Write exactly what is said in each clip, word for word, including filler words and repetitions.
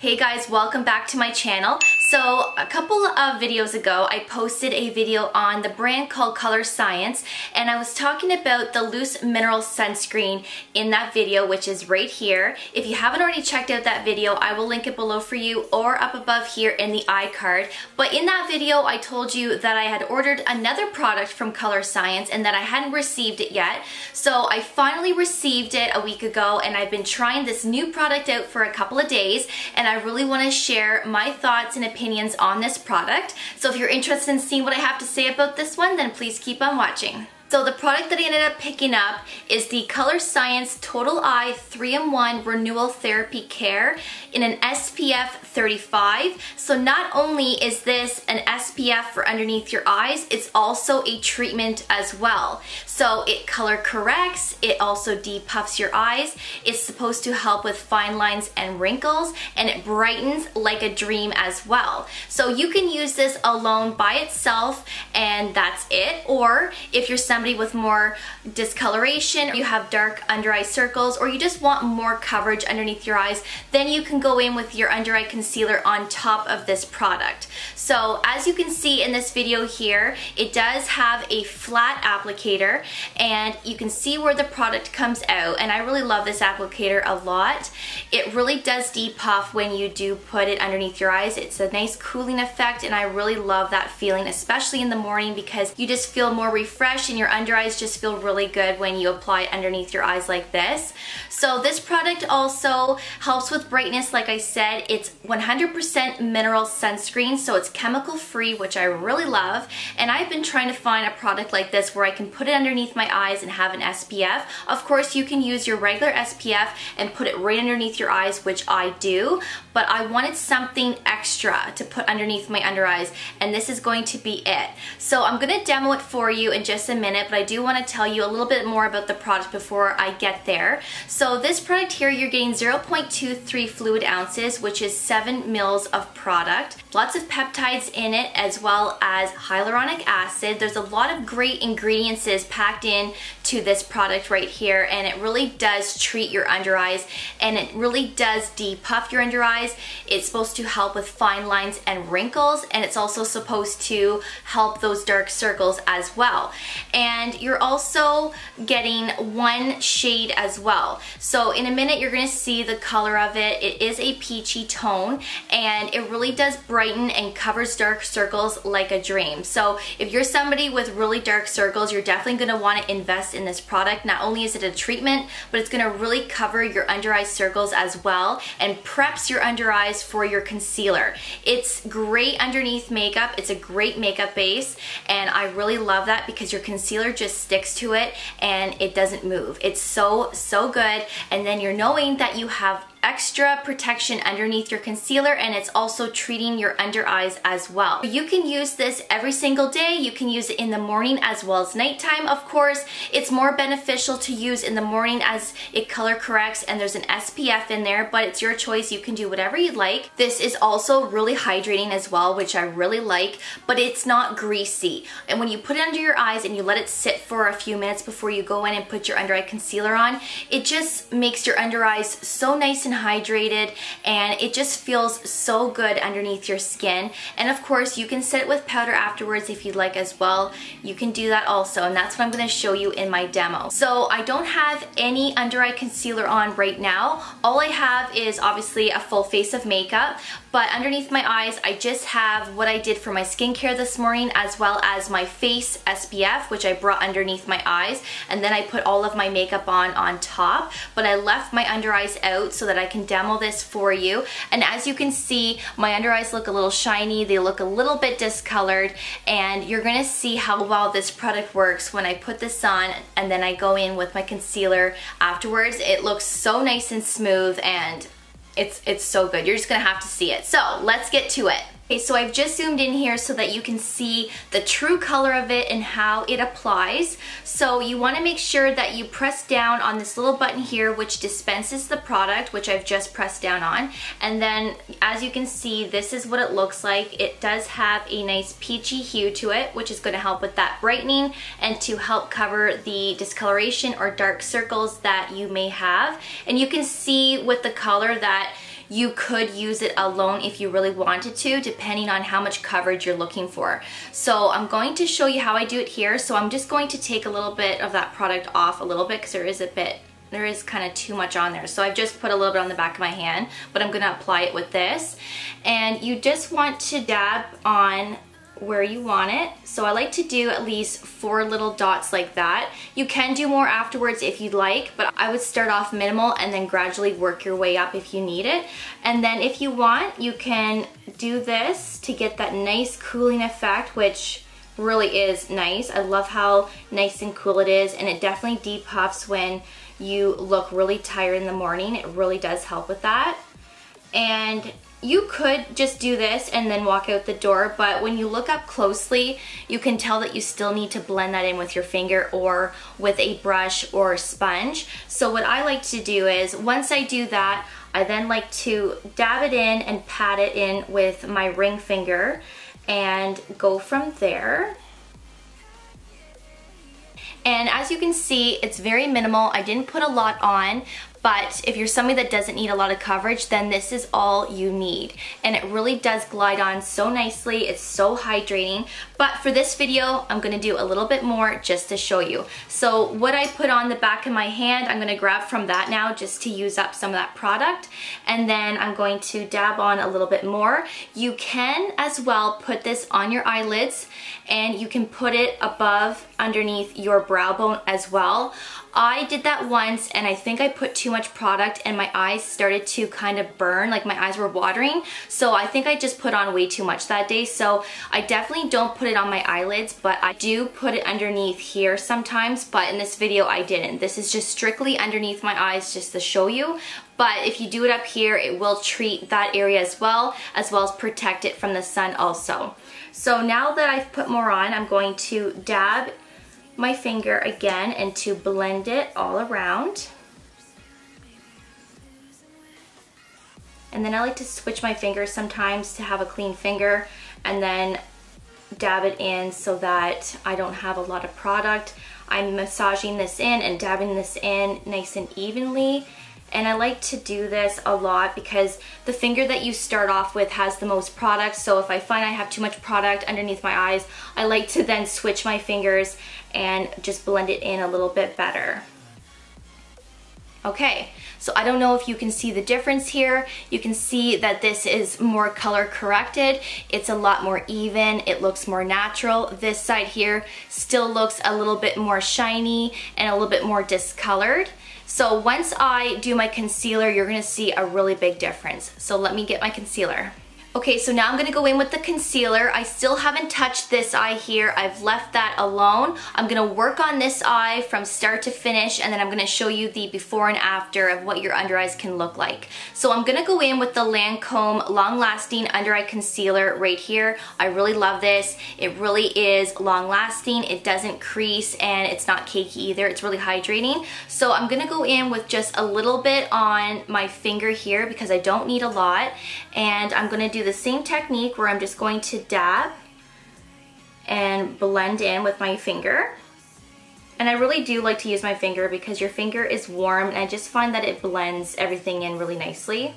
Hey guys, welcome back to my channel. So a couple of videos ago I posted a video on the brand called Colorescience, and I was talking about the loose mineral sunscreen in that video, which is right here. If you haven't already checked out that video, I will link it below for you or up above here in the iCard. But in that video I told you that I had ordered another product from Colorescience and that I hadn't received it yet. So I finally received it a week ago, and I've been trying this new product out for a couple of days, and I really want to share my thoughts and opinions opinions on this product. So if you're interested in seeing what I have to say about this one, then please keep on watching. So the product that I ended up picking up is the Colorescience Total Eye three in one Renewal Therapy Care in an S P F thirty-five. So not only is this an S P F for underneath your eyes, it's also a treatment as well. So it color corrects, it also depuffs your eyes, it's supposed to help with fine lines and wrinkles, and it brightens like a dream as well. So you can use this alone by itself and that's it, or if you're somebody Somebody with more discoloration, you have dark under eye circles, or you just want more coverage underneath your eyes, then you can go in with your under eye concealer on top of this product. So as you can see in this video here, it does have a flat applicator, and you can see where the product comes out, and I really love this applicator a lot. It really does depuff when you do put it underneath your eyes. It's a nice cooling effect, and I really love that feeling, especially in the morning, because you just feel more refreshed and your under eyes just feel really good when you apply it underneath your eyes like this. So this product also helps with brightness. Like I said, it's one hundred percent mineral sunscreen, so it's chemical free, which I really love, and I've been trying to find a product like this where I can put it underneath my eyes and have an S P F. Of course you can use your regular S P F and put it right underneath your eyes, which I do, but I wanted something extra to put underneath my under eyes, and this is going to be it. So I'm going to demo it for you in just a minute, but I do want to tell you a little bit more about the product before I get there. So this product here, you're getting zero point two three fluid ounces, which is seven mils of product. Lots of peptides in it, as well as hyaluronic acid. There's a lot of great ingredients packed in to this product right here, and it really does treat your under eyes, and it really does depuff your under eyes. It's supposed to help with fine lines and wrinkles, and it's also supposed to help those dark circles as well. And you're also getting one shade as well. So in a minute you're going to see the color of it. It is a peachy tone, and it really does brighten and covers dark circles like a dream. So if you're somebody with really dark circles, you're definitely going to want to invest in this product. Not only is it a treatment, but it's going to really cover your under eye circles as well, and preps your under eyes for your concealer. It's great underneath makeup. It's a great makeup base, and I really love that because your concealer just sticks to it and it doesn't move. It's so, so good. And then you're knowing that you have extra protection underneath your concealer, and it's also treating your under eyes as well. You can use this every single day. You can use it in the morning as well as nighttime. Of course, it's more beneficial to use in the morning as it color corrects and there's an S P F in there, but it's your choice. You can do whatever you'd like. This is also really hydrating as well, which I really like, but it's not greasy. And when you put it under your eyes and you let it sit for a few minutes before you go in and put your under eye concealer on, it just makes your under eyes so nice and hydrated, and it just feels so good underneath your skin. And of course you can set it with powder afterwards if you'd like as well. You can do that also, and that's what I'm going to show you in my demo. So I don't have any under eye concealer on right now. All I have is obviously a full face of makeup, but underneath my eyes I just have what I did for my skincare this morning, as well as my face S P F, which I brought underneath my eyes, and then I put all of my makeup on on top, but I left my under eyes out so that I can demo this for you. And as you can see, my under eyes look a little shiny, they look a little bit discolored, and you're gonna see how well this product works when I put this on and then I go in with my concealer afterwards. It looks so nice and smooth, and it's it's so good. You're just gonna have to see it. So let's get to it. Okay, so I've just zoomed in here so that you can see the true color of it and how it applies. So you want to make sure that you press down on this little button here which dispenses the product, which I've just pressed down on. And then as you can see, this is what it looks like. It does have a nice peachy hue to it, which is going to help with that brightening and to help cover the discoloration or dark circles that you may have. And you can see with the color that You could use it alone if you really wanted to, depending on how much coverage you're looking for. So I'm going to show you how I do it here. So I'm just going to take a little bit of that product off a little bit because there is a bit, there is kind of too much on there. So I've just put a little bit on the back of my hand, but I'm gonna apply it with this. And you just want to dab on where you want it. So I like to do at least four little dots like that. You can do more afterwards if you'd like, but I would start off minimal and then gradually work your way up if you need it. And then if you want, you can do this to get that nice cooling effect, which really is nice. I love how nice and cool it is, and it definitely depuffs when you look really tired in the morning. It really does help with that. And you could just do this and then walk out the door, but when you look up closely, you can tell that you still need to blend that in with your finger or with a brush or sponge. So what I like to do is, once I do that, I then like to dab it in and pat it in with my ring finger and go from there. And as you can see, it's very minimal. I didn't put a lot on, but if you're somebody that doesn't need a lot of coverage, then this is all you need. And it really does glide on so nicely. It's so hydrating. But for this video, I'm gonna do a little bit more just to show you. So what I put on the back of my hand, I'm gonna grab from that now just to use up some of that product. And then I'm going to dab on a little bit more. You can as well put this on your eyelids, and you can put it above, underneath your brow bone as well. I did that once and I think I put too much product and my eyes started to kind of burn, like my eyes were watering. So I think I just put on way too much that day. So I definitely don't put it on my eyelids, but I do put it underneath here sometimes, but in this video I didn't. This is just strictly underneath my eyes just to show you. But if you do it up here, it will treat that area as well, as well as protect it from the sun also. So now that I've put more on, I'm going to dab my finger again and to blend it all around. And then I like to switch my fingers sometimes to have a clean finger and then dab it in so that I don't have a lot of product. I'm massaging this in and dabbing this in nice and evenly. And I like to do this a lot because the finger that you start off with has the most product. So if I find I have too much product underneath my eyes, I like to then switch my fingers and just blend it in a little bit better. Okay, so I don't know if you can see the difference here. You can see that this is more color corrected. It's a lot more even. It looks more natural. This side here still looks a little bit more shiny and a little bit more discolored. So once I do my concealer, you're gonna see a really big difference. So let me get my concealer. Okay, so now I'm gonna go in with the concealer. I still haven't touched this eye here. I've left that alone. I'm gonna work on this eye from start to finish, and then I'm gonna show you the before and after of what your under eyes can look like. So I'm gonna go in with the Lancôme Long Lasting Under Eye Concealer right here. I really love this. It really is long lasting. It doesn't crease and it's not cakey either. It's really hydrating. So I'm gonna go in with just a little bit on my finger here because I don't need a lot, and I'm gonna do the same technique where I'm just going to dab and blend in with my finger. And I really do like to use my finger because your finger is warm, and I just find that it blends everything in really nicely.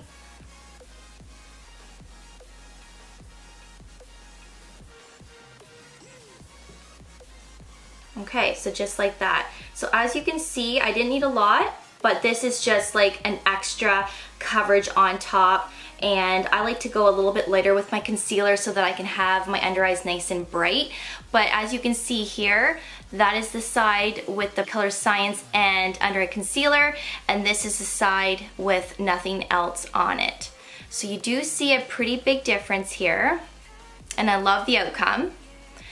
Okay, so just like that. So as you can see, I didn't need a lot, but this is just like an extra coverage on top. And I like to go a little bit lighter with my concealer so that I can have my under eyes nice and bright. But as you can see here, that is the side with the Colorescience and under eye concealer, and this is the side with nothing else on it. So you do see a pretty big difference here, and I love the outcome.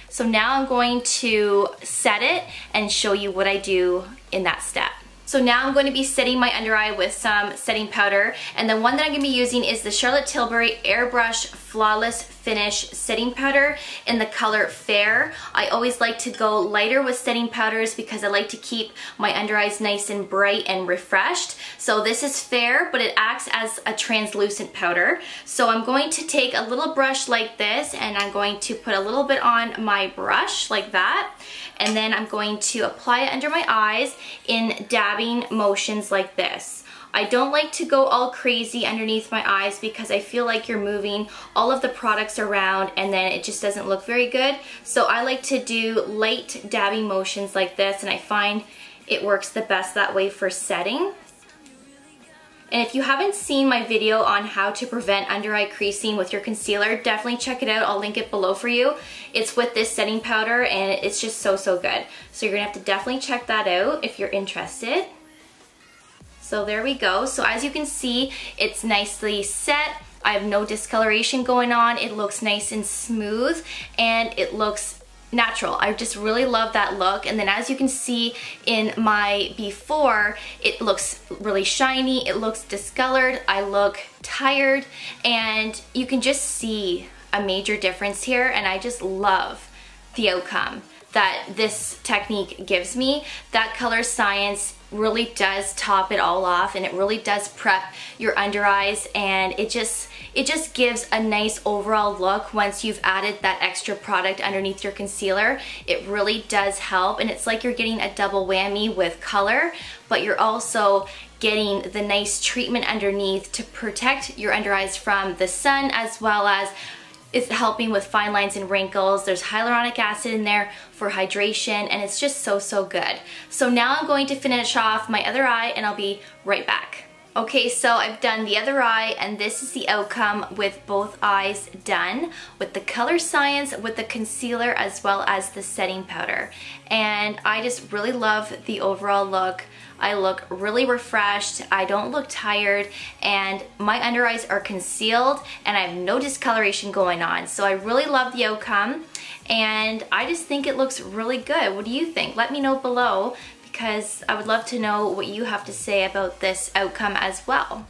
So now I'm going to set it and show you what I do in that step. So now I'm going to be setting my under eye with some setting powder, and the one that I'm going to be using is the Charlotte Tilbury Airbrush Flawless Finish Setting Powder in the color Fair. I always like to go lighter with setting powders because I like to keep my under eyes nice and bright and refreshed. So this is Fair, but it acts as a translucent powder. So I'm going to take a little brush like this, and I'm going to put a little bit on my brush like that, and then I'm going to apply it under my eyes in dabbing motions like this. I don't like to go all crazy underneath my eyes because I feel like you're moving all of the products around and then it just doesn't look very good. So I like to do light dabbing motions like this, and I find it works the best that way for setting. And if you haven't seen my video on how to prevent under eye creasing with your concealer, definitely check it out. I'll link it below for you. It's with this setting powder and it's just so, so good. So you're gonna have to definitely check that out if you're interested. So there we go. So as you can see, it's nicely set. I have no discoloration going on. It looks nice and smooth and it looks natural. I just really love that look. And then as you can see in my before, it looks really shiny, it looks discolored, I look tired, and you can just see a major difference here, and I just love the outcome that this technique gives me. That Colorescience really does top it all off, and it really does prep your under eyes, and it just it just gives a nice overall look once you've added that extra product underneath your concealer. It really does help, and it's like you're getting a double whammy with color, but you're also getting the nice treatment underneath to protect your under eyes from the sun, as well as it's helping with fine lines and wrinkles. There's hyaluronic acid in there for hydration, and it's just so, so good. So now I'm going to finish off my other eye and I'll be right back. Okay, so I've done the other eye, and this is the outcome with both eyes done with the Colorescience, with the concealer, as well as the setting powder. And I just really love the overall look. I look really refreshed, I don't look tired, and my under eyes are concealed, and I have no discoloration going on. So I really love the outcome, and I just think it looks really good. What do you think? Let me know below, because I would love to know what you have to say about this outcome as well.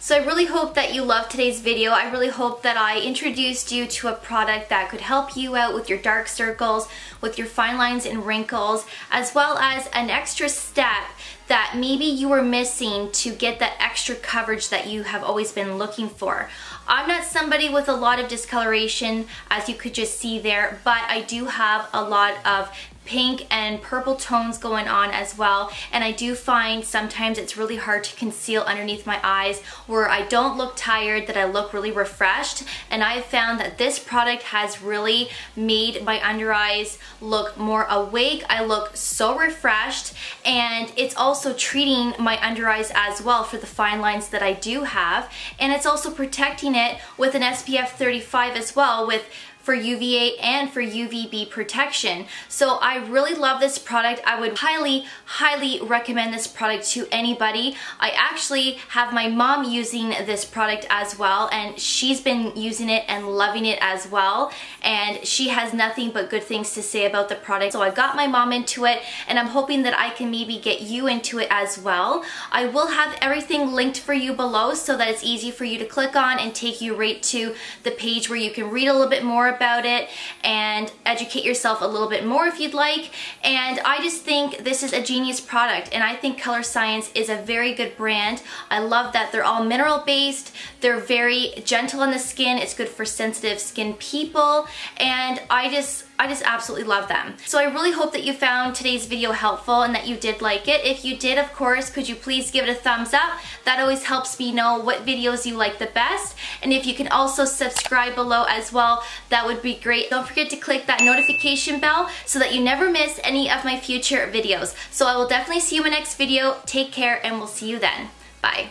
So I really hope that you loved today's video. I really hope that I introduced you to a product that could help you out with your dark circles, with your fine lines and wrinkles, as well as an extra step that maybe you were missing to get that extra coverage that you have always been looking for. I'm not somebody with a lot of discoloration, as you could just see there, but I do have a lot of pink and purple tones going on as well, and I do find sometimes it's really hard to conceal underneath my eyes, where I don't look tired, that I look really refreshed, and I've found that this product has really made my under eyes look more awake. I look so refreshed, and it's also treating my under eyes as well for the fine lines that I do have, and it's also protecting it with an S P F thirty-five as well, with for U V A and for U V B protection. So I really love this product. I would highly, highly recommend this product to anybody. I actually have my mom using this product as well, and she's been using it and loving it as well. And she has nothing but good things to say about the product. So I got my mom into it, and I'm hoping that I can maybe get you into it as well. I will have everything linked for you below so that it's easy for you to click on and take you right to the page where you can read a little bit more about it and educate yourself a little bit more if you'd like. And I just think this is a genius product, and I think Colorescience is a very good brand. I love that they're all mineral based, they're very gentle on the skin, it's good for sensitive skin people, and I just I just absolutely love them. So I really hope that you found today's video helpful and that you did like it. If you did, of course, could you please give it a thumbs up? That always helps me know what videos you like the best. And if you can also subscribe below as well, that would be great. Don't forget to click that notification bell so that you never miss any of my future videos. So I will definitely see you in my next video. Take care, and we'll see you then. Bye.